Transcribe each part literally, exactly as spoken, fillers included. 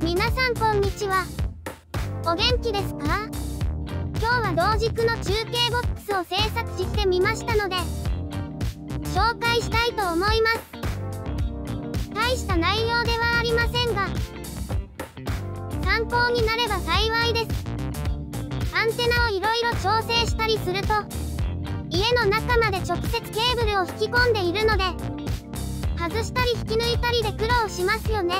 皆さんこんにちは。お元気ですか？今日は同軸の中継ボックスを制作してみましたので紹介したいと思います。大した内容ではありませんが参考になれば幸いです。アンテナをいろいろ調整したりすると家の中まで直接ケーブルを引き込んでいるので外したり引き抜いたりで苦労しますよね。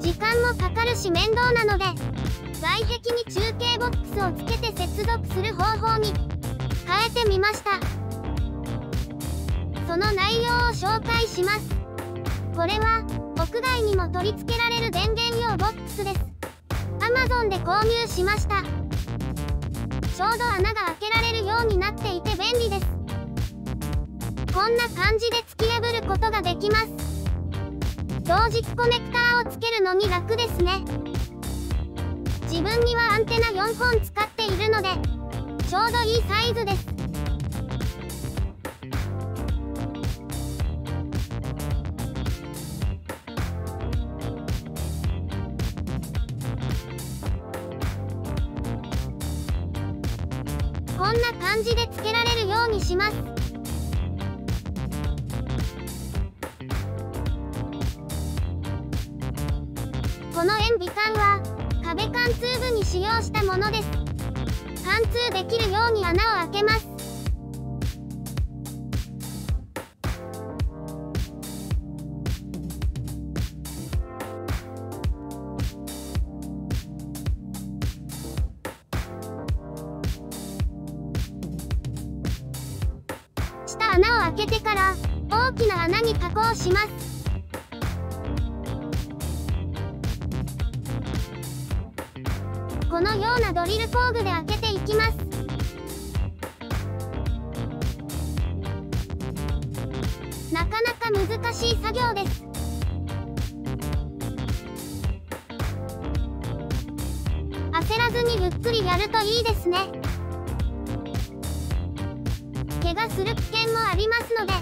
時間もかかるし面倒なので外壁に中継ボックスをつけて接続する方法に変えてみました。その内容を紹介します。これは屋外にも取り付けられる電源用ボックスです。 アマゾン で購入しました。ちょうど穴が開けられるようになっていて便利です。こんな感じで突き破ることができます。同軸コネクターをつけるのに楽ですね。自分にはアンテナよんほん使っているのでちょうどいいサイズです。こんな感じでつけられるようにします。この塩ビ管は壁貫通部に使用したものです。貫通できるように穴を開けます。穴を開けてから大きな穴に加工します。このようなドリル工具で開けていきます。なかなか難しい作業です。焦らずにゆっくりやるといいですね。怪我する危険もありますので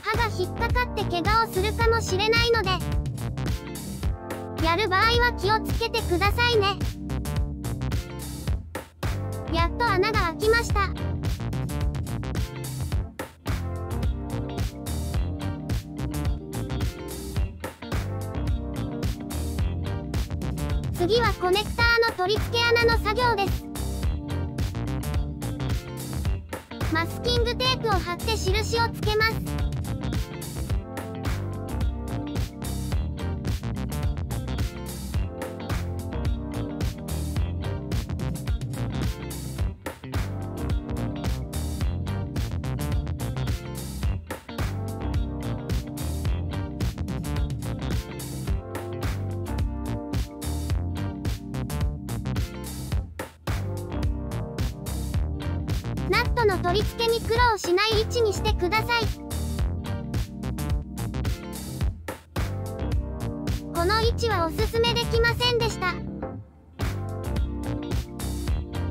刃が引っかかって怪我をするかもしれないのでやる場合は気をつけてくださいね。やっと穴が開きました。次はコネクターの取り付け穴の作業です。マスキングテープを貼って印をつけます。ナットの取り付けに苦労しない位置にしてください。この位置はおすすめできませんでした。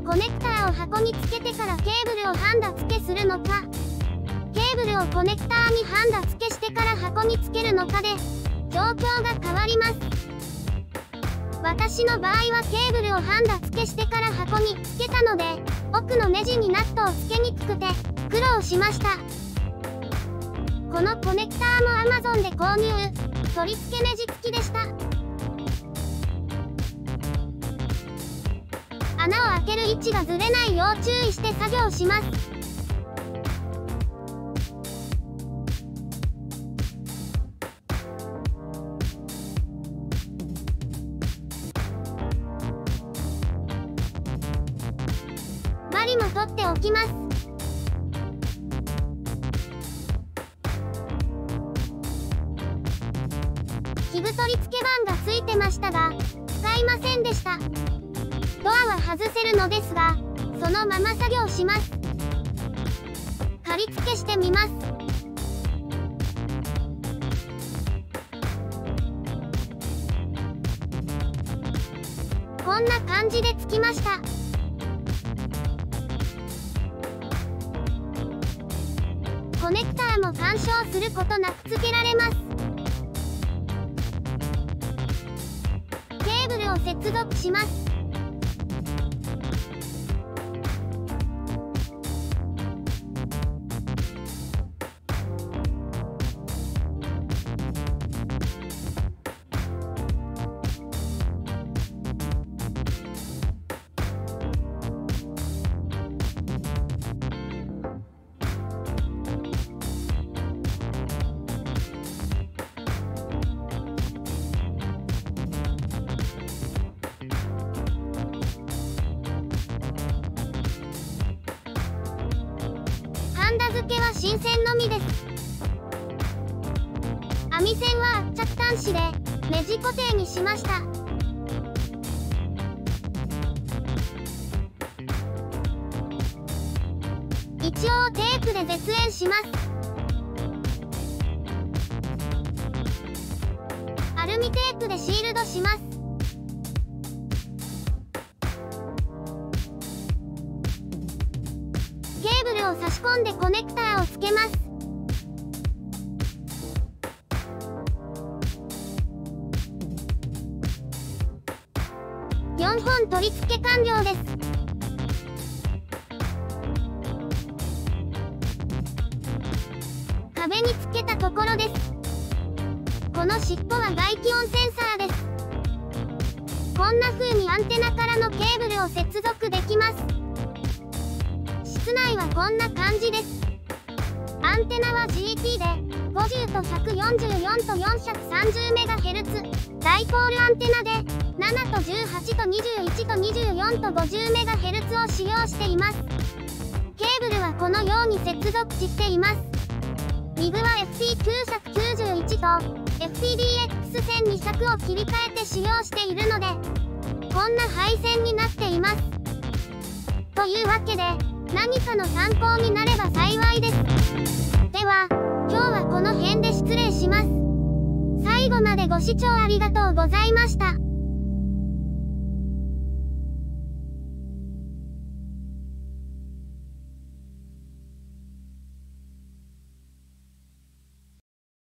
コネクターを箱につけてからケーブルをハンダ付けするのかケーブルをコネクターにハンダ付けしてから箱につけるのかで状況が変わります。私の場合はケーブルをハンダ付けしてから箱につけたので奥のネジにナットをつけにくくて苦労しました。このコネクターも アマゾン で購入、取り付けネジ付きでした。穴を開ける位置がずれないよう注意して作業します。針も取っておきます。リブ反り付け板がついてましたが使いませんでした。ドアは外せるのですが、そのまま作業します。貼り付けしてみます。こんな感じでつきました。コネクターも干渉することなく付けられます。ケーブルを接続します。新線のみです。網線は圧着端子でネジ固定にしました。一応テープで絶縁します。アルミテープでシールドします。を差し込んでコネクターをつけます。よんほん取り付け完了です。壁につけたところです。この尻尾は外気温センサーです。こんな風にアンテナからのケーブルを接続できます。室内はこんな感じです。アンテナは ジーティー でごじゅうとひゃくよんじゅうよんと よんひゃくさんじゅうメガヘルツ、 ダイポールアンテナでななとじゅうはちとにじゅういちとにじゅうよんと ごじゅうメガヘルツ を使用しています。ケーブルはこのように接続しています。リブは エフティーきゅうきゅういち と エフティーディーエックスせんにひゃく を切り替えて使用しているので、こんな配線になっています。というわけで、何かの参考になれば幸いです。では、今日はこの辺で失礼します。最後までご視聴ありがとうございました。